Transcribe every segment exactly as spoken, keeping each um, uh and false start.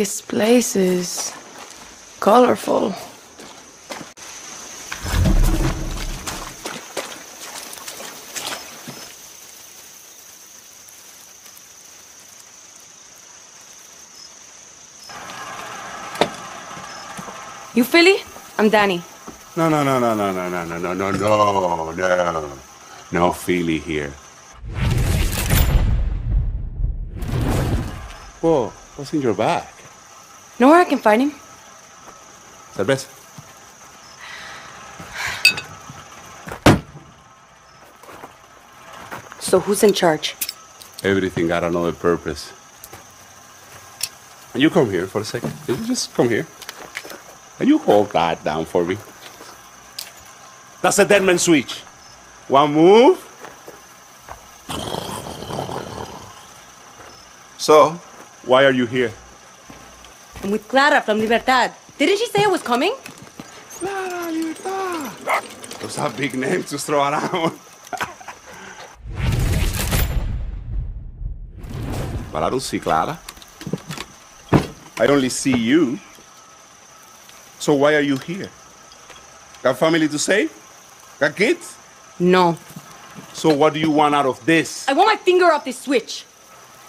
This place is colorful. You Philly? I'm Danny. No, no, no, no, no, no, no, no, no, no, no, no. No Philly here. Whoa, what's in your bag? Know where I can find him? Cerveza. So who's in charge? Everything got another purpose. You come here for a second. You just come here. And you hold that down for me. That's a dead man switch. One move. So, why are you here? I'm with Clara from Libertad. Didn't she say I was coming? Clara, Libertad. Those are big names to throw around. But I don't see Clara. I only see you. So why are you here? Got family to save? Got kids? No. So what do you want out of this? I want my finger off this switch.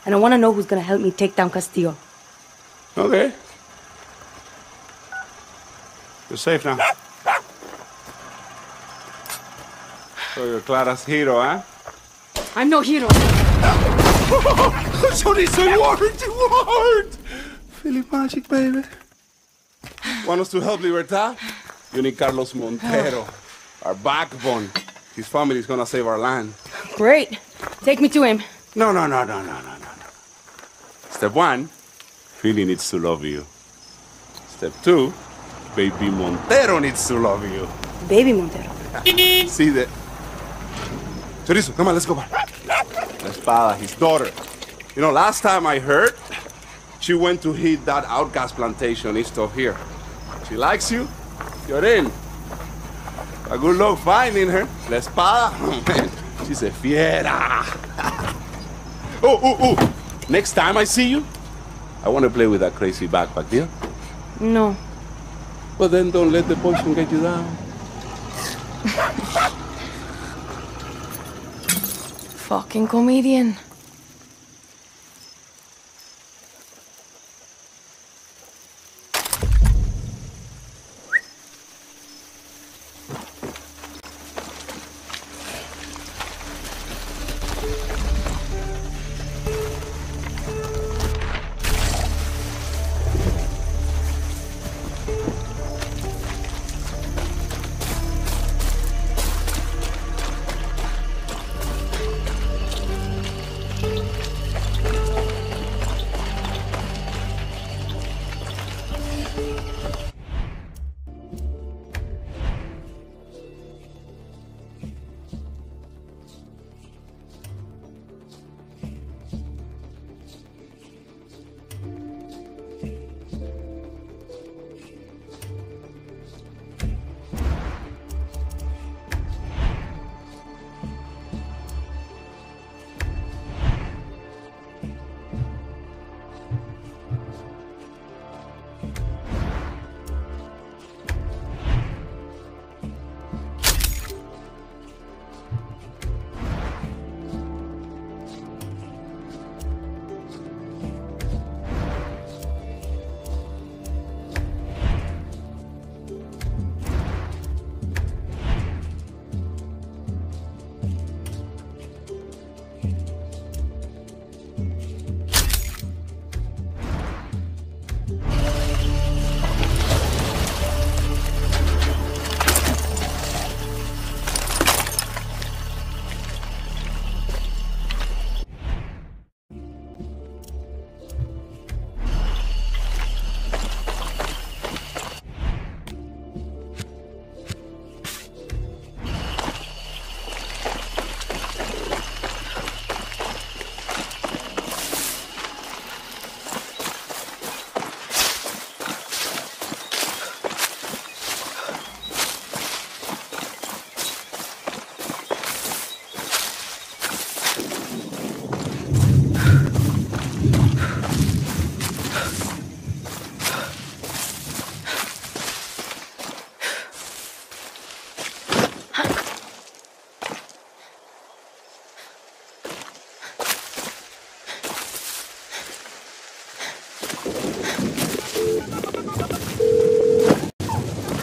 And I want to know who's going to help me take down Castillo. Okay. You're safe now. So you're Clara's hero, huh? I'm no hero. So they say you are, you are. Philly magic, baby. Want us to help Libertad? You need Carlos Montero, our backbone. His family is gonna save our land. Great. Take me to him. No, no, no, no, no, no, no. Step one, Philly needs to love you. Step two, baby Montero needs to love you. Baby Montero. See that? Chorizo, come on, let's go back. La Espada, his daughter. You know, last time I heard, she went to hit that outcast plantation east of here. She likes you, you're in. A good luck finding her. La Espada, oh, man. She's a fiera. Oh, oh, oh. Next time I see you, I want to play with that crazy backpack, deal? No. Well, then don't let the poison get you down. Fucking comedian.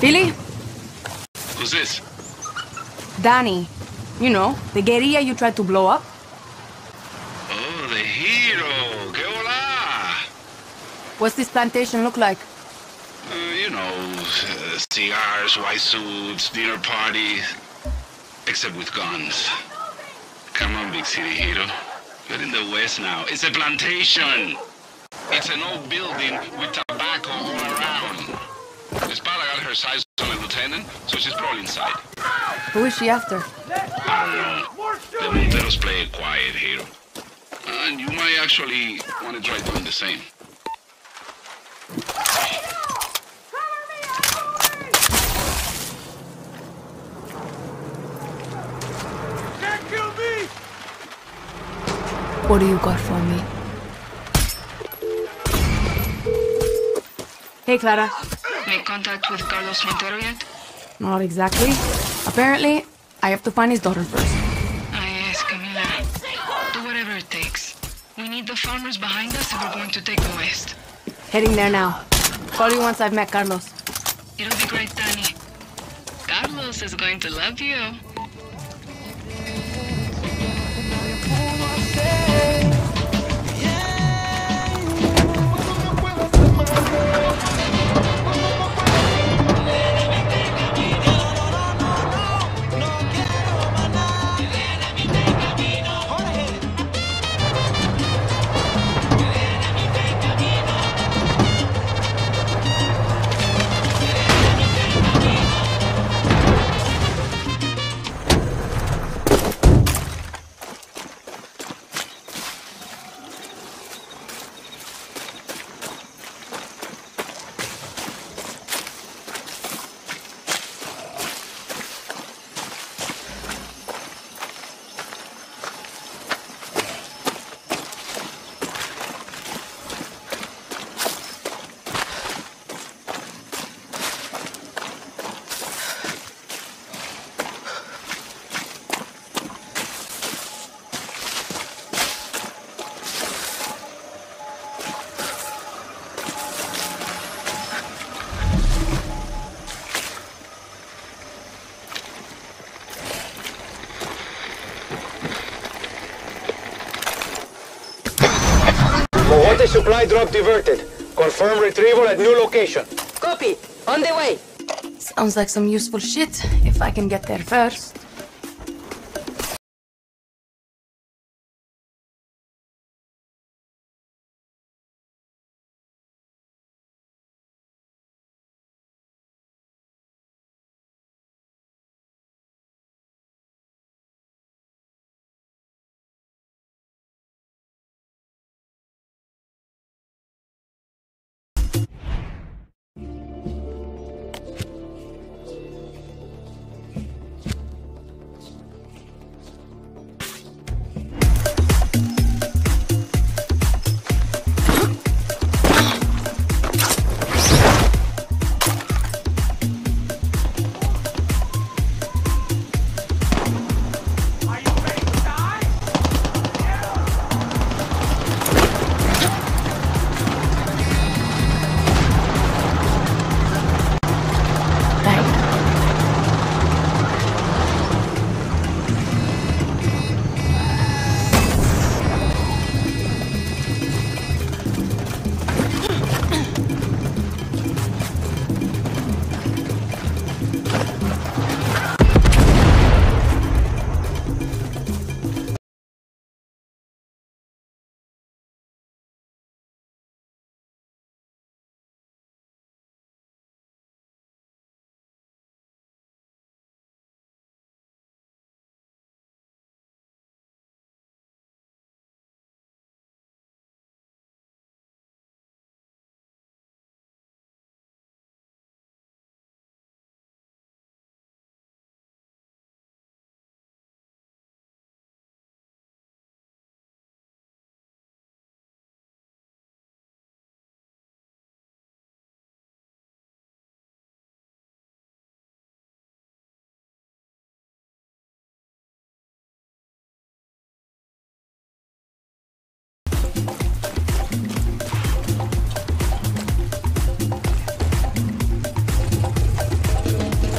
Billy? Who's this? Danny. You know, the guerrilla you tried to blow up. Oh, the hero. Que hola! What's this plantation look like? Uh, you know, uh, cigars, white suits, dinner party. Except with guns. Come on, big city hero. You're in the West now. It's a plantation. It's an old building with tobacco all around. The Espada got her sights on a lieutenant, so she's probably inside. Who is she after? I don't know. The Monteros play it quiet, hero. And you might actually want to try doing the same. What do you got for me? Hey, Clara. Make contact with Carlos Montero yet? Not exactly. Apparently, I have to find his daughter first. Ah, yes, Camila. Do whatever it takes. We need the farmers behind us if we're going to take the West. Heading there now. Call you once I've met Carlos. It'll be great, Danny. Carlos is going to love you. Supply drop diverted. Confirm retrieval at new location. Copy. On the way. Sounds like some useful shit, if I can get there first.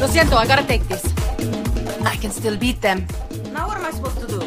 Lo siento, I gotta take this. I can still beat them. Now what am I supposed to do?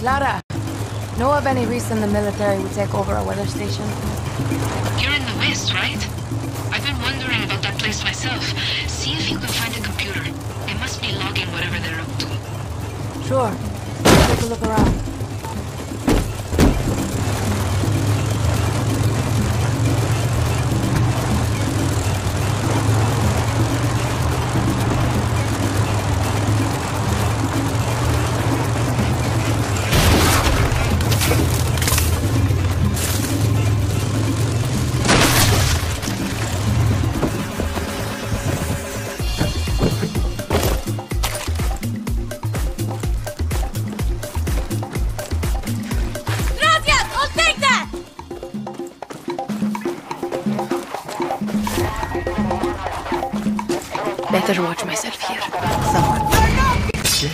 Clara, know of any reason the military would take over a weather station? You're in the West, right? I've been wondering about that place myself. See if you can find a computer. They must be logging whatever they're up to. Sure. Take a look around. Better watch myself here. Someone. Shit.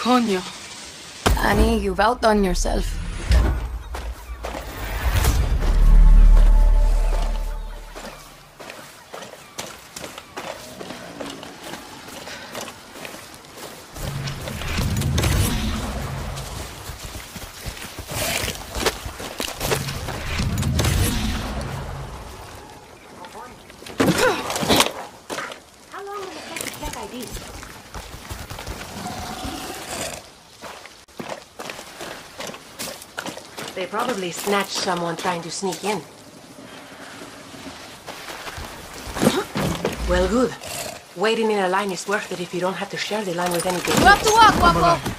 Coño. Honey, you've outdone yourself. They probably snatched someone trying to sneak in. Well, good. Waiting in a line is worth it if you don't have to share the line with anybody. You have to walk, Wapo!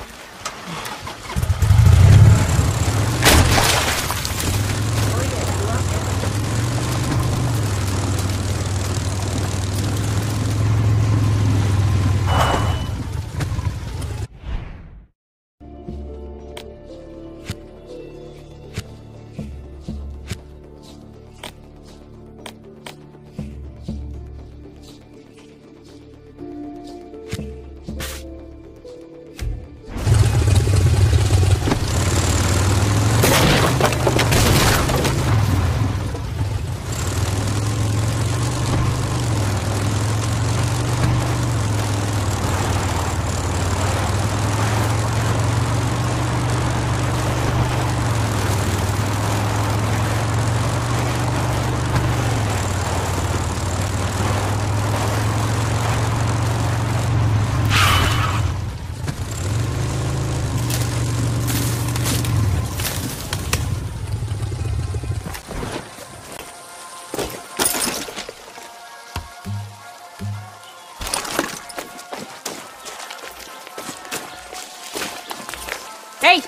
Hey!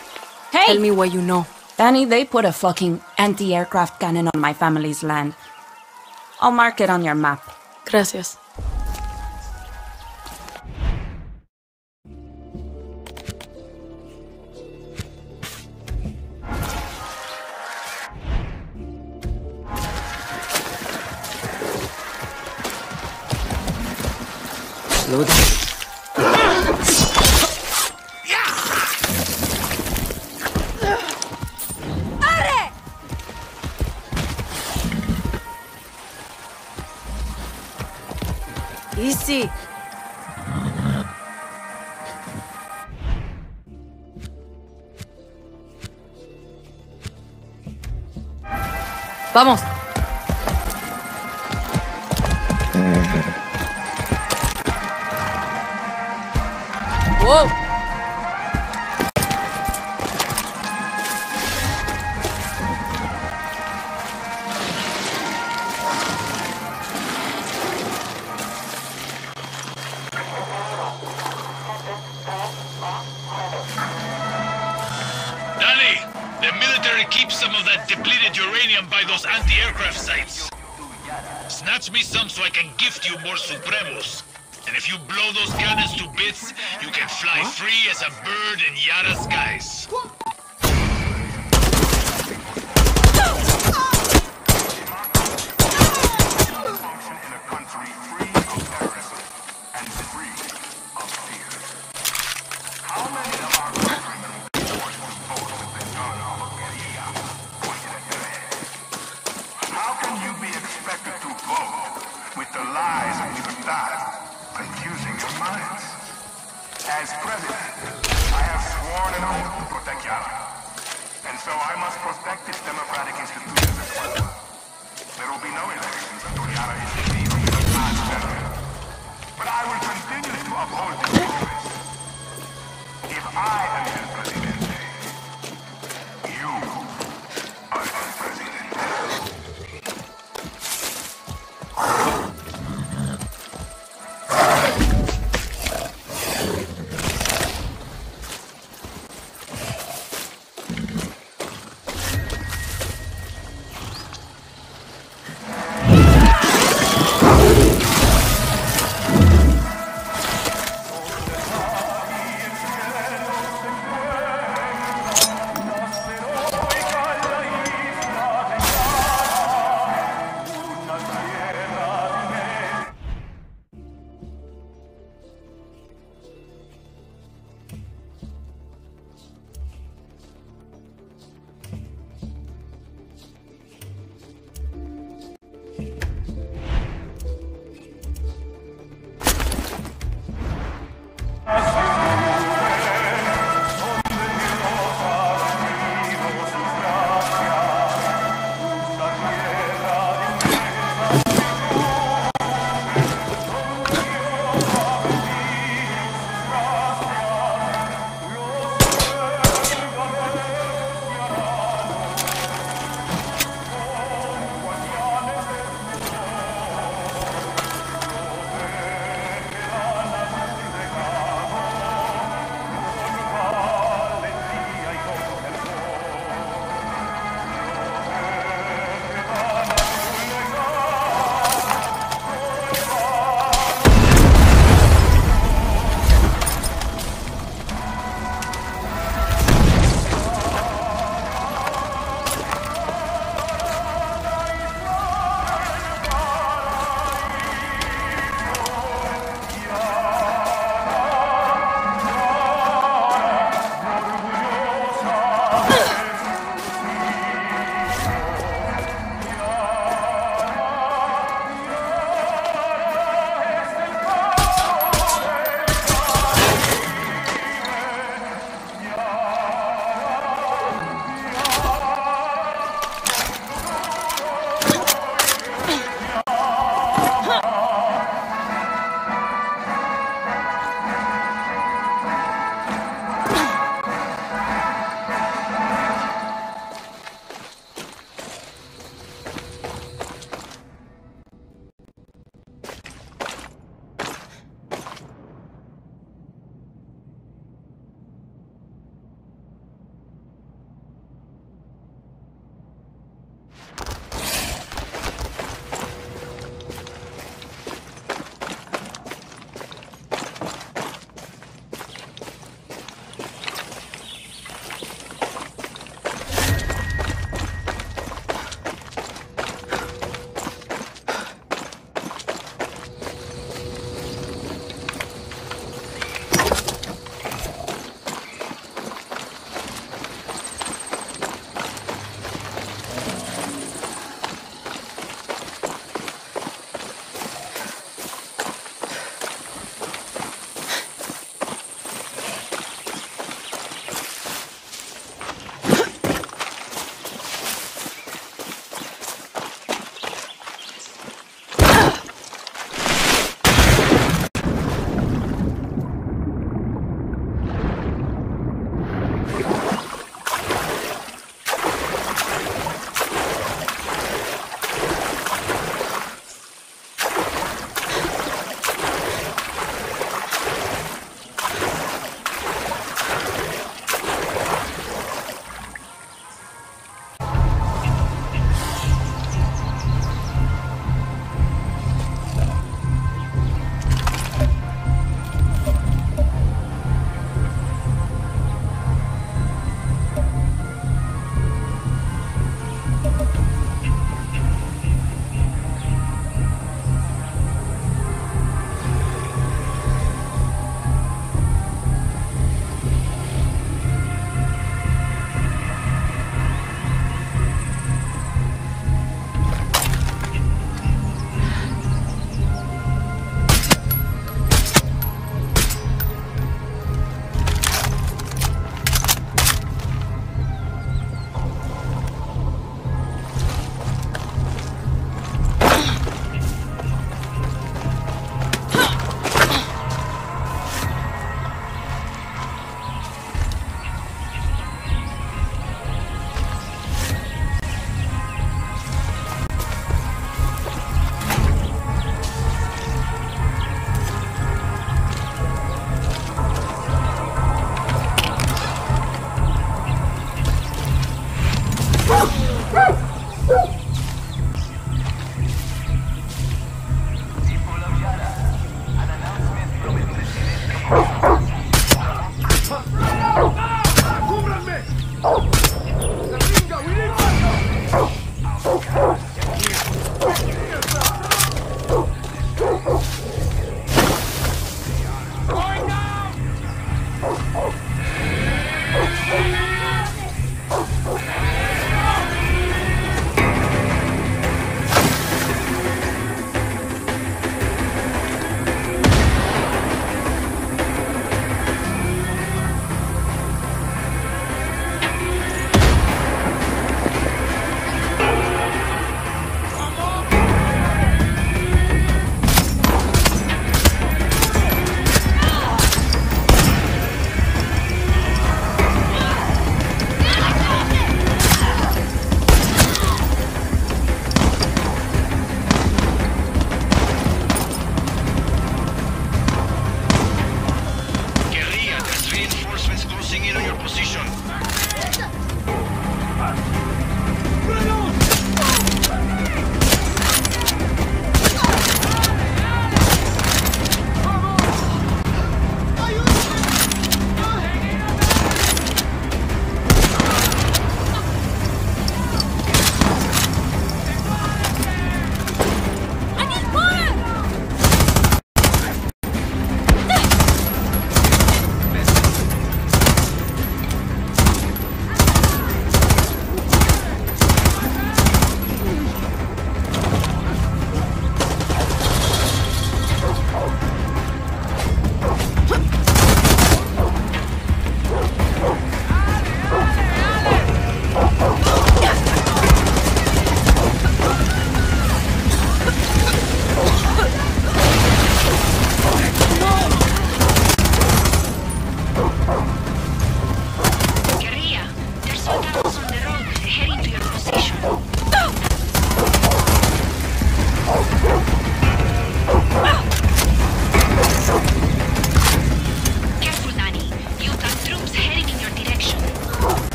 Hey! Tell me what you know. Danny, they put a fucking anti-aircraft cannon on my family's land. I'll mark it on your map. Gracias. Slow down. Easy. Vamos. Whoa. Danny, the military keeps some of that depleted uranium by those anti-aircraft sites. Snatch me some so I can gift you more Supremos. And if you blow those cannons to bits, you can fly huh? free as a bird in Yara skies.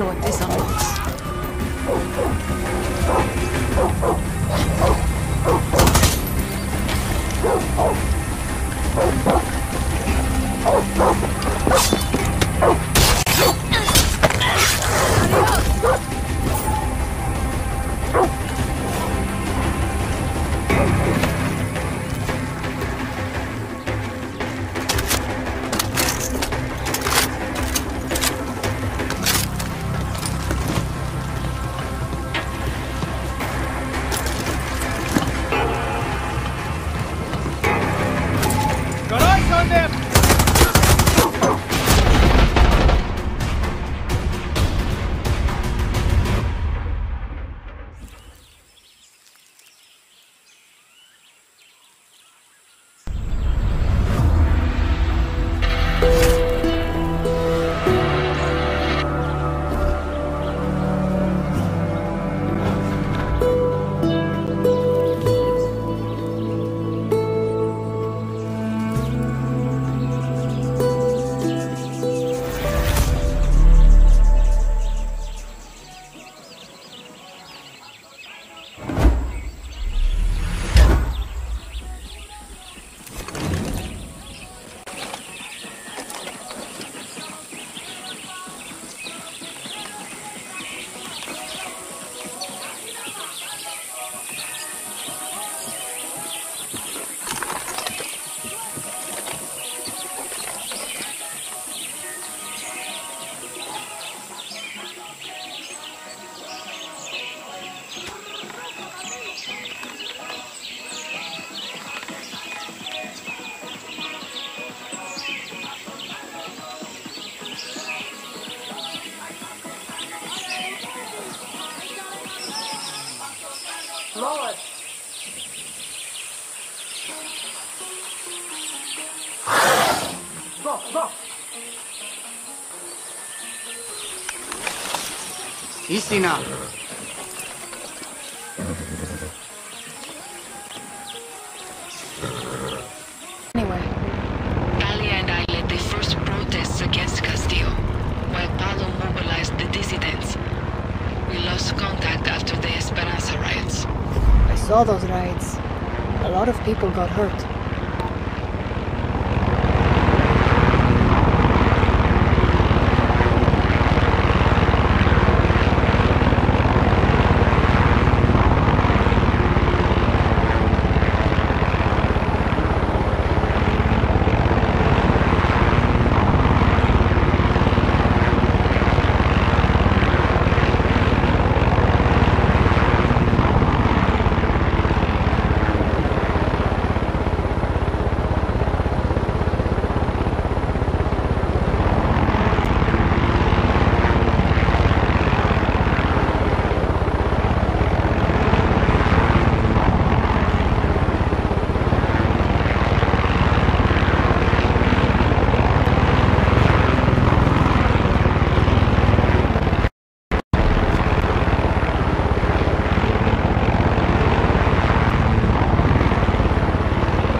wonder what this unlocks. Istina. Anyway, Talia and I led the first protests against Castillo, while Paolo mobilized the dissidents. We lost contact after the Esperanza riots. I saw those riots. A lot of people got hurt.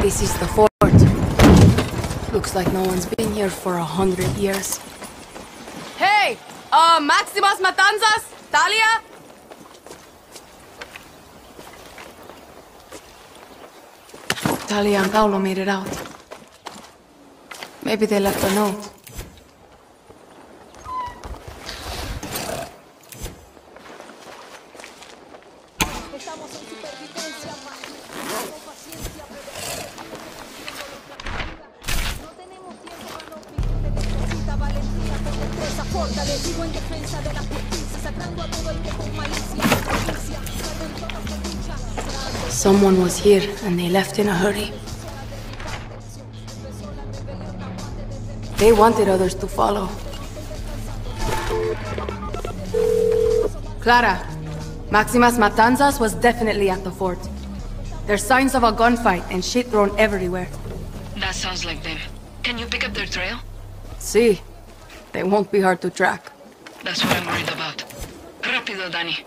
This is the fort. Looks like no one's been here for a hundred years. Hey! Uh, Maximas Matanzas? Talia? Talia and Paolo made it out. Maybe they left a note. Someone was here, and they left in a hurry. They wanted others to follow. Clara, Maximas Matanzas was definitely at the fort. There's signs of a gunfight and shit thrown everywhere. That sounds like them. Can you pick up their trail? See, si. They won't be hard to track. That's what I'm worried about. Rapido, Danny.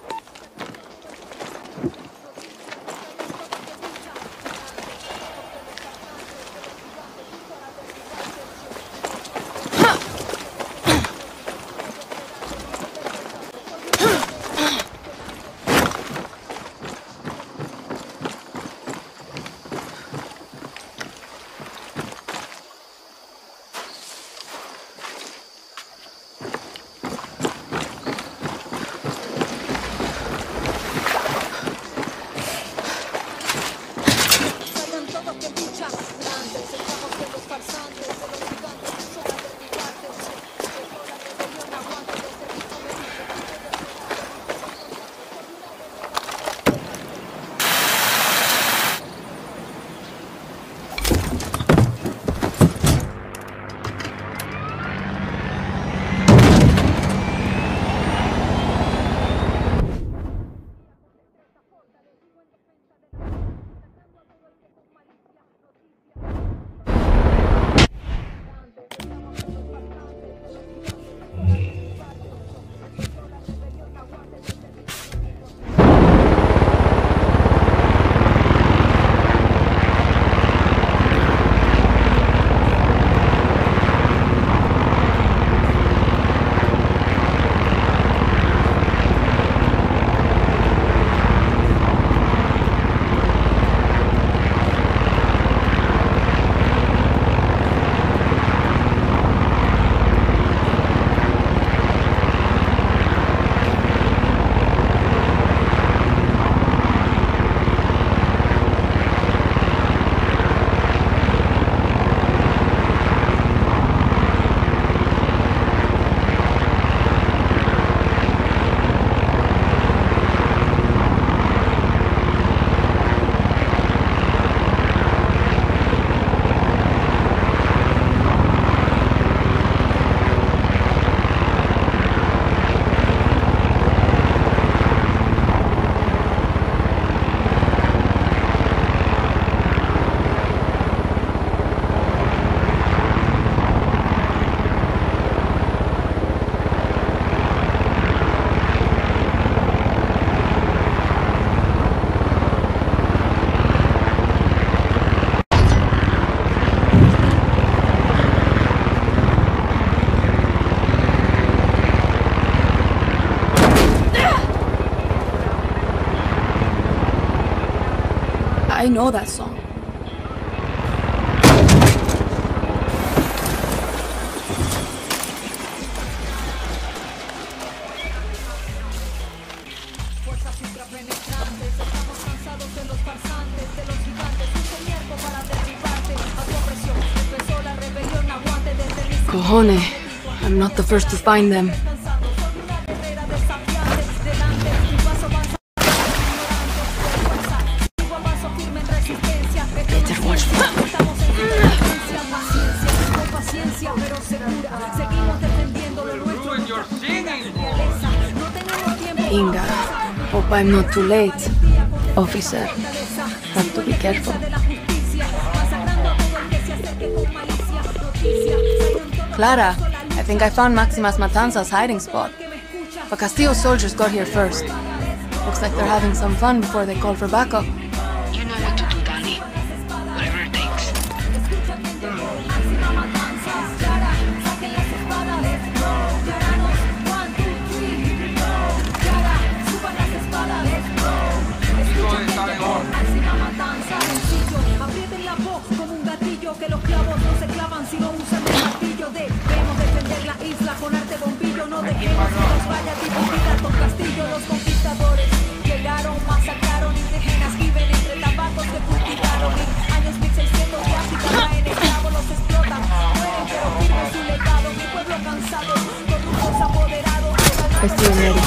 I know that song. Cojones, I'm not the first to find them. I'm not too late, officer. Have to be careful. Clara, I think I found Maximas Matanzas' hiding spot. But Castillo's soldiers got here first. Looks like they're having some fun before they call for backup. You know what to do, Danny. Whatever it takes. Estoy en medio.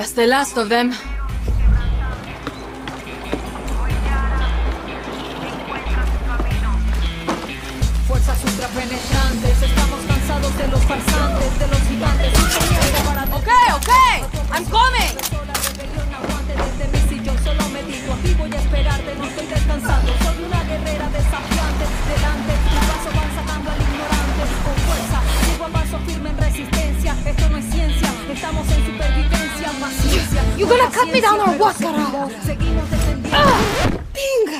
That's the last of them. Okay, okay, I'm coming. You gonna cut me down or what, carajo? Ah, Ping!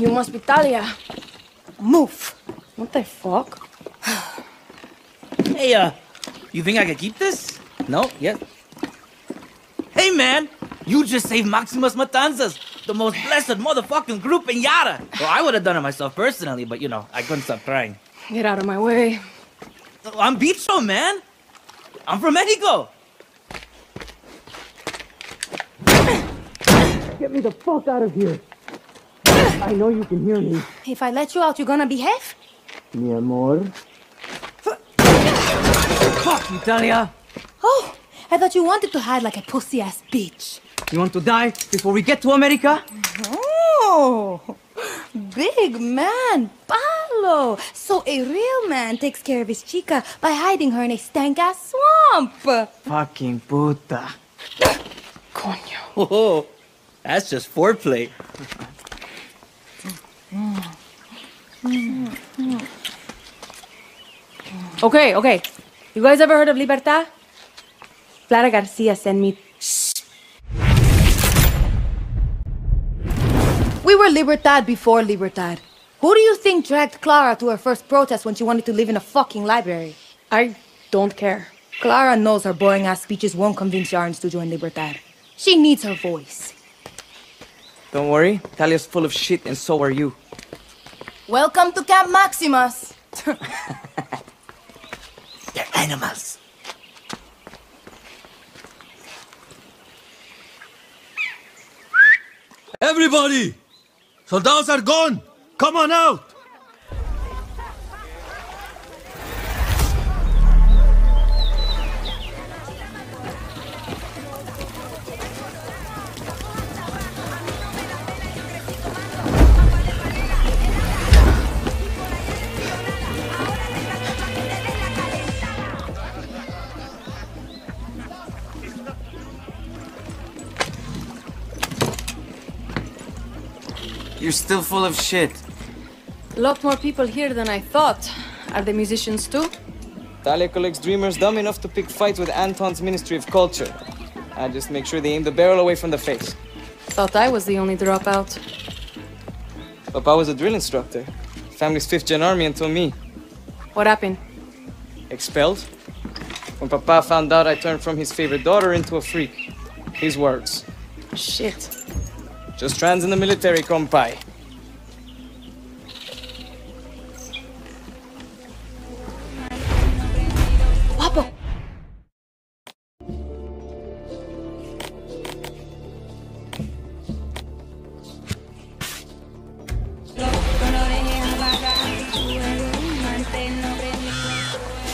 You must be Talia. Move! What the fuck? Hey, uh, you think I can keep this? No, yes. Hey, man! You just saved Maximas Matanzas, the most blessed motherfucking group in Yara! Well, I would have done it myself personally, but you know, I couldn't stop crying. Get out of my way. I'm Bicho, man! I'm from Mexico! Get me the fuck out of here! I know you can hear me. If I let you out, you're gonna behave? Mi amor. Fuck you, Talia! Oh, I thought you wanted to hide like a pussy-ass bitch. You want to die before we get to America? Oh! Big man, Paolo! So a real man takes care of his chica by hiding her in a stank-ass swamp! Fucking puta. Coño. Oh, that's just foreplay. Okay, okay. You guys ever heard of Libertad? Clara Garcia sent me... We were Libertad before Libertad. Who do you think dragged Clara to her first protest when she wanted to live in a fucking library? I don't care. Clara knows her boring-ass speeches won't convince Yarns to join Libertad. She needs her voice. Don't worry, Talia's full of shit and so are you. Welcome to Camp Maximas! They're animals! Everybody! Soldados are gone! Come on out! You're still full of shit. A lot more people here than I thought. Are the musicians too? Talia collects dreamers dumb enough to pick fights with Anton's Ministry of Culture. I just make sure they aim the barrel away from the face. Thought I was the only dropout. Papa was a drill instructor. Family's fifth gen army until me. What happened? Expelled. When Papa found out I turned from his favorite daughter into a freak. His words. Shit. Just trans in the military, compay. Guapo!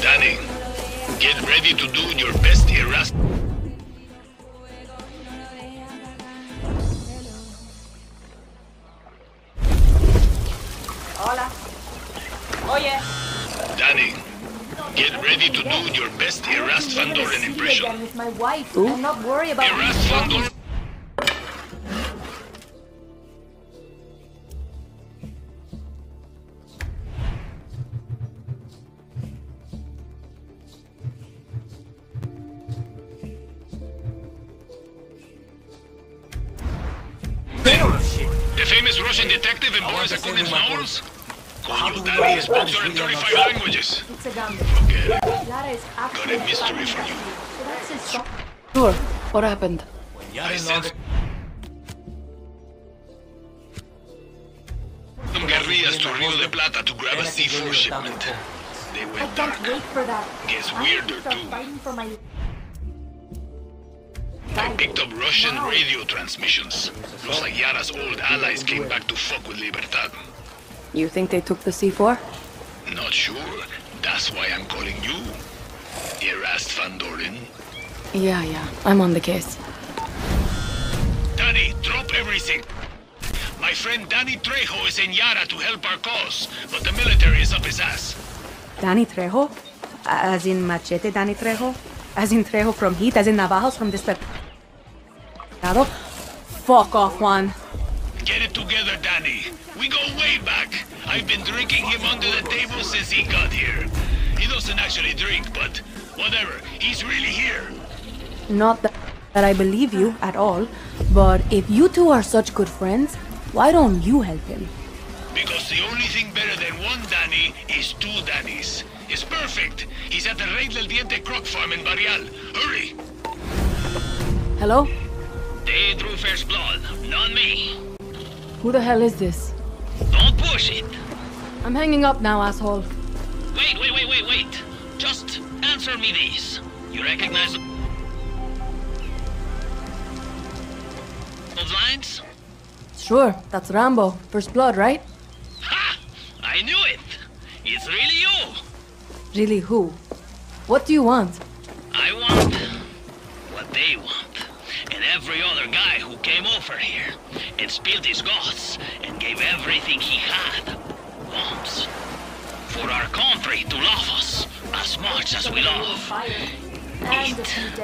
Danny, get ready to do your best Erast. Hola. Oye. Danny, get ready to do your best Erast Fandorin impression. I'm with my wife. Ooh. I'm not worried about Erast Fandorin. The famous Russian detective employs according to Maur's? Koyutari is popular in thirty-five languages. It's a gambit. Forget it. Got a mystery for you. Sure. What happened? When Yara I sensed... ...some guerrillas to Rio de Plata to grab a C four shipment. They went dark. I can't wait for that. Gets weirder, too. My... I picked up Russian radio transmissions. Looks like Yara's old allies came back to fuck with Libertad. You think they took the C four? Not sure. That's why I'm calling you. Erast Fandorin. Yeah, yeah. I'm on the case. Danny, drop everything. My friend Danny Trejo is in Yara to help our cause, but the military is up his ass. Danny Trejo? As in Machete Danny Trejo? As in Trejo from Heat, as in Navajos from Desperado? Fuck off, Juan. Get it together, Danny. We go way back. I've been drinking him under the table since he got here. He doesn't actually drink, but whatever. He's really here. Not that, that I believe you at all, but if you two are such good friends, why don't you help him? Because the only thing better than one Danny is two Dannies. It's perfect. He's at the Rey del Diente croc farm in Barrial. Hurry! Hello? They drew first blood, not me. Who the hell is this? Don't push it. I'm hanging up now, asshole. Wait, wait, wait, wait, wait. Just answer me this. You recognize those lines? Sure, that's Rambo. First blood, right? Ha! I knew it! It's really you! Really who? What do you want? I want what they want. And every other guy who came over here and spilled his guts and gave everything he had wants. For our country to love us as much as we love it.